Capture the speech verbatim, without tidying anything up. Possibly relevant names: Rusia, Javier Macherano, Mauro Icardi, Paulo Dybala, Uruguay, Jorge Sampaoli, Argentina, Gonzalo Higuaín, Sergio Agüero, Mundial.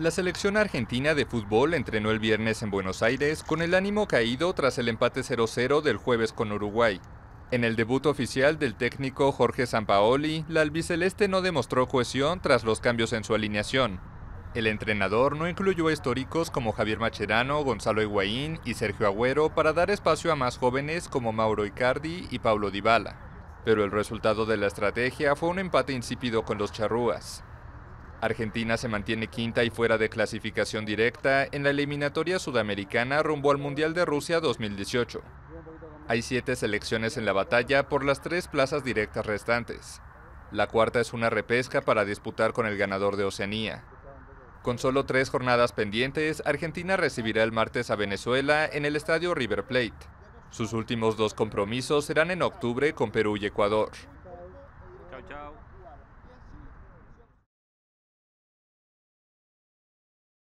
La selección argentina de fútbol entrenó el viernes en Buenos Aires con el ánimo caído tras el empate cero cero del jueves con Uruguay. En el debut oficial del técnico Jorge Sampaoli, la albiceleste no demostró cohesión tras los cambios en su alineación. El entrenador no incluyó a históricos como Javier Macherano, Gonzalo Higuaín y Sergio Agüero para dar espacio a más jóvenes como Mauro Icardi y Paulo Dybala. Pero el resultado de la estrategia fue un empate insípido con los charrúas. Argentina se mantiene quinta y fuera de clasificación directa en la eliminatoria sudamericana rumbo al Mundial de Rusia dos mil dieciocho. Hay siete selecciones en la batalla por las tres plazas directas restantes. La cuarta es una repesca para disputar con el ganador de Oceanía. Con solo tres jornadas pendientes, Argentina recibirá el martes a Venezuela en el estadio River Plate. Sus últimos dos compromisos serán en octubre con Perú y Ecuador.